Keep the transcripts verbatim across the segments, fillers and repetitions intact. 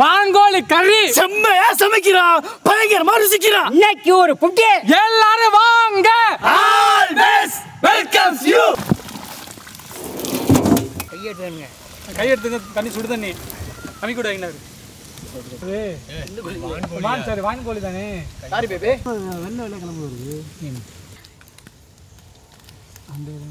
வாங்கோலி கறி செம்மையா சமைக்கிறான் பயங்கர மாதிரி சிக்கிறான் இன்னைக்கு ஒரு புட்டி எல்லாரும் வாங்க ஆல் பெஸ் வெல்கம்ஸ் யூ கையெடுங்க கையெடுங்க தண்ணி சுடு தண்ணி அமி கூட என்ன ஏ வான் சார் வாங்கோலி தானே சாரி பேபி வெண்ண வெண்ண கிளம்பு வருது அவன்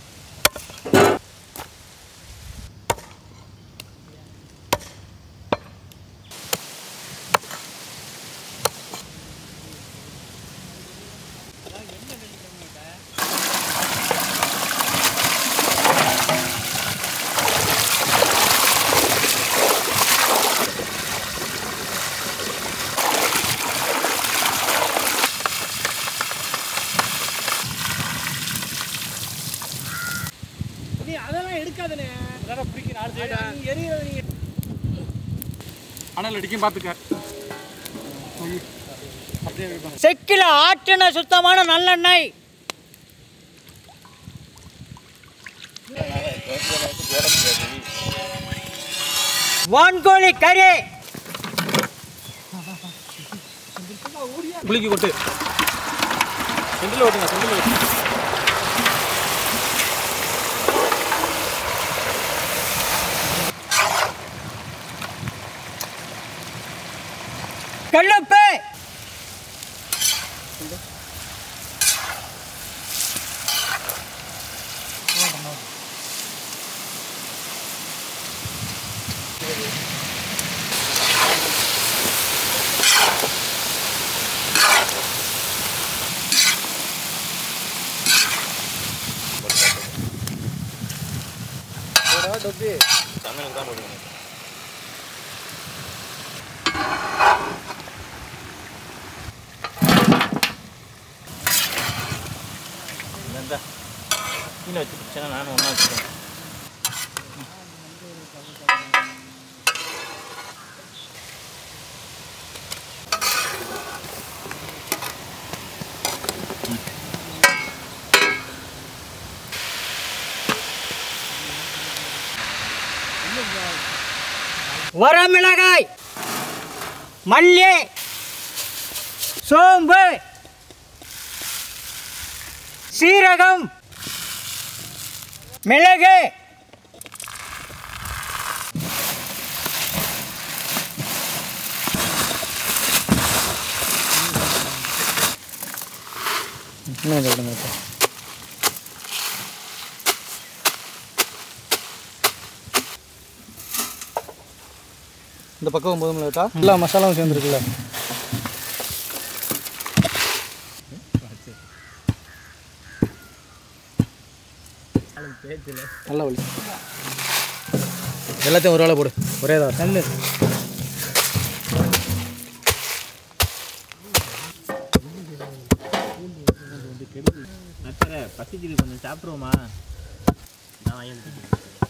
செக்கில ஆட்டின சுத்தமான நல்லெண்ணெய் வான்கோழி கறி புளிக்கு கொட்டு செந்தில் ஓட்டுங்க செந்தில் ஓட்டு கல்லுப்பு டொப்பி தமிழுக்கு தான் போடுங்க கீழே வச்சு பிடிச்சா நானும் ஒன்றா வச்சுருக்கேன் வர மிளகாய் மல்லி சோம்பு சீரகம் மிளகு இந்த பக்கம் போதும் லேட்டா எல்லா மசாலாவும் சேர்ந்துருக்குல்ல நல்லா ஒளி எல்லாத்தையும் ஒரு வேலை போடு ஒரே தான் கல்லு நச்சரை பசிக்குது கொஞ்சம் சாப்பிடுவோமா நான் வாங்கிட்டு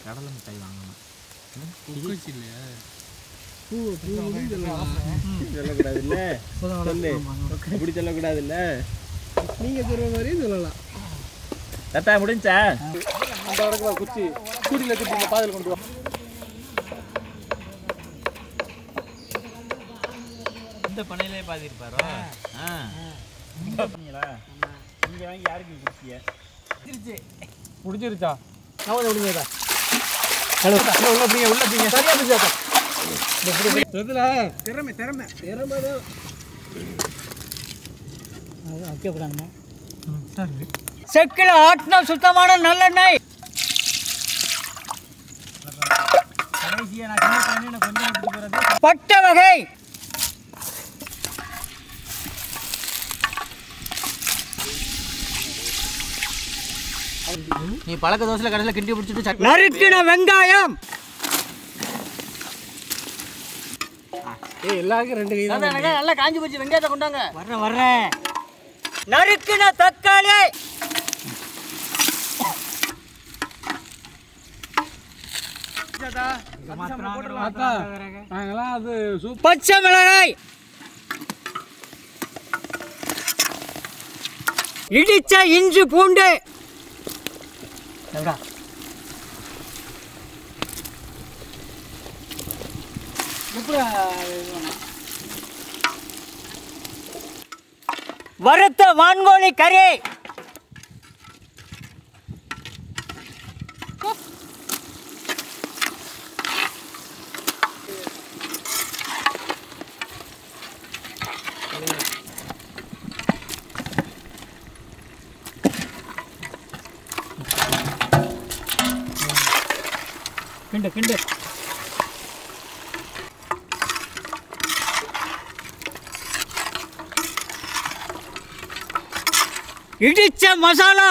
கடலை மிட்டாய் வாங்கணும் சொல்லக்கூடாதுல்ல இப்படி சொல்லக்கூடாதுல்ல நீங்கள் சொல்கிற மாதிரியும் சொல்லலாம் தத்தா முடிஞ்சா அந்த இடத்துல குச்சி கூட்டியில் குச்சி பாதையில் கொண்டு வா இந்த பண்ணையிலே பாதி இருப்பாரோ ஆ பண்ணீங்களா இங்கே வாங்கி யாருக்கு குடிச்சிய பிடிச்சிருச்சு பிடிச்சிருச்சா நான் முடிஞ்சதா ஹலோ உள்ள பிடிங்க உள்ள பிடிங்க சரியா பிடிச்சா திறமை திறமை திறமை தான் ஓகே போடாங்கம்மா சரி செக்கில் ஆட்டின சுத்தமான நல்லெண்ணெய் பட்டை வகை நீ பழக்க தோசையில கடையில் கிண்டி பிடிச்சிட்டு நறுக்கின வெங்காயம் எல்லாருக்கும் ரெண்டு நல்லா காஞ்சி போச்சு வெங்காயத்தை கொண்டாங்க வர்றேன் வர்றேன் நறுக்கின தக்காளி பச்சை மிளகாய் இடிச்ச இஞ்சி பூண்டு வறுத்த வான்கோழி கறி கிண்டு கிண்டு இடிச்ச மசாலா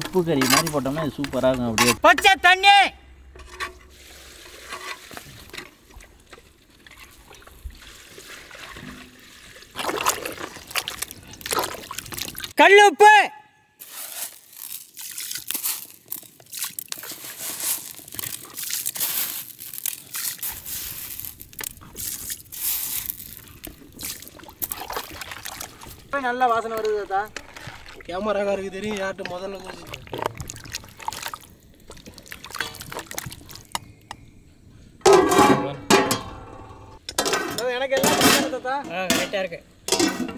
உப்பு கறி மாதிரி போட்டோம்னா சூப்பராக இருக்கும். அப்படியே பச்சை தண்ணி கல்லுப்பு நல்ல வாசனை வருது. கேமராக்காக இருக்கு தெரியும். யார்கிட்ட முதல்ல எனக்கு எல்லாம் கரெக்டாக இருக்கு.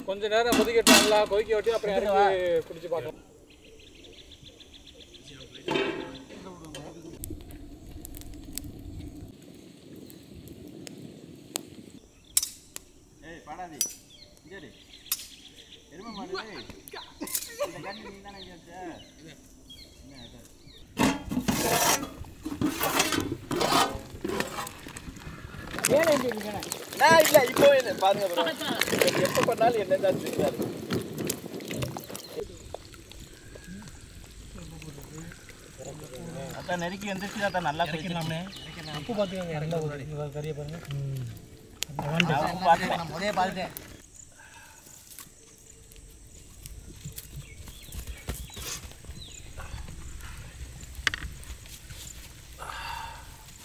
கொஞ்ச நேரம் கொதிக்கட்டாங்களா கொதிக்க விட்டு அப்புறம் எனக்கு குடிச்சு பார்க்கலாம். ஏய் பாடாதி இங்கடி எருமை மாடு இந்த கண்ணு நீ தான கேச்ச என்ன அது ஏன் இங்க இருக்கنا நான் இல்ல இப்போ என்ன பாருங்க bro எப்ப பண்ணாலும் என்ன தான் செய்றாரு அத நெருக்கி வந்துச்சு அத நல்லா திக்கினாமே உப்பு பாத்துங்க நல்லா ஒரு கறிய பாருங்க நான் பாத்தேன் நான் ஒரே பாத்தேன்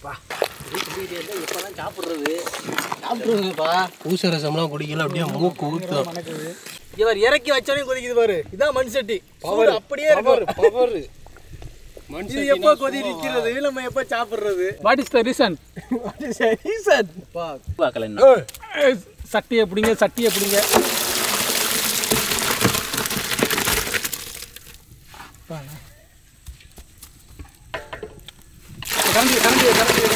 பா இது என்ன இப்பதான் சாப்பிடுறது சாப்பிடுறதுப்பா ஊச ரசம்லாம் குடிக்கல அப்படியே மூக்கு ஊத்தும் இவர் இறக்கி வச்சானே கொதிக்குது பாரு. இதான் மண்சட்டி பவர் அப்படியே இருக்கு பவர் மண்சட்டி எப்ப கொதி நிக்கிறது நம்ம எப்ப சாப்பிடுறது what is the reason what is the reason பா பார்க்கல என்ன சட்டி எப்படிங்க சட்டி எப்படிங்க பா கரண்டி கரண்டி கரண்டி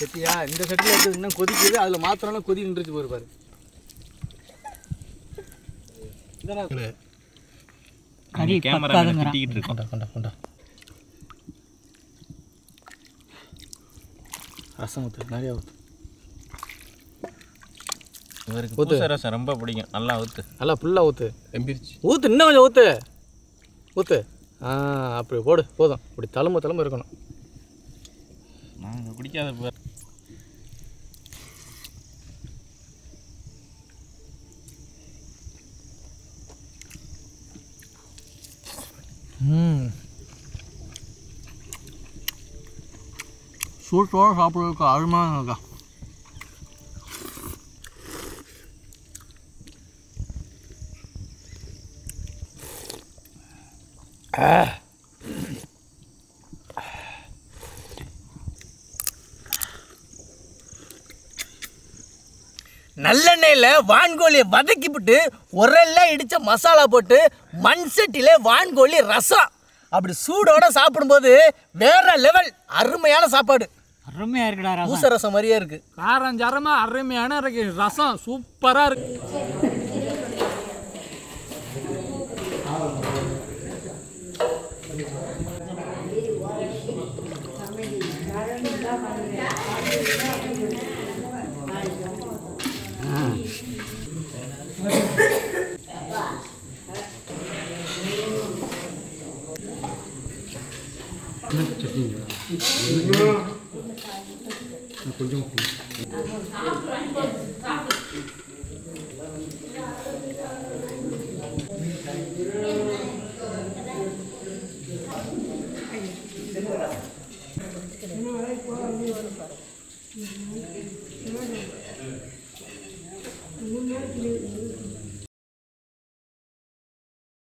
சட்டியா இந்த சட்டியில் எடுத்து இன்னும் கொதிக்குது. அதில் மாத்திரம் கொதி நின்றுச்சு போய் பாரு. ரசம் ஊற்று நிறையா ஊற்று இவருக்கு ஊற்று ரசம் ரொம்ப பிடிக்கும். நல்லா ஊற்று நல்லா ஃபுல்லாக ஊற்று எம்பிரிச்சு ஊற்று இன்னும் கொஞ்சம் ஊற்று ஊற்று ஆ அப்படி போடு போதும். அப்படி தழும்பு தழும்பு இருக்கணும். நாங்கள் குடிக்காத பேர் சூட்டோடு சாப்பிட்றதுக்கு அருமையாக இருக்கா. நல்லெண்ணெயில் வான்கோழியை வதக்கிவிட்டு உரல்ல இடித்த மசாலா போட்டு மண் சட்டியில் வான்கோழி ரசம் அப்படி சூடோடு சாப்பிடும்போது வேறு லெவல் அருமையான சாப்பாடு. அருமையாக இருக்குடா. ஊச ரசம் மாதிரியே இருக்குது. காரம் சாரமாக அருமையான இருக்கு. ரசம் சூப்பராக இருக்கு. Thank you.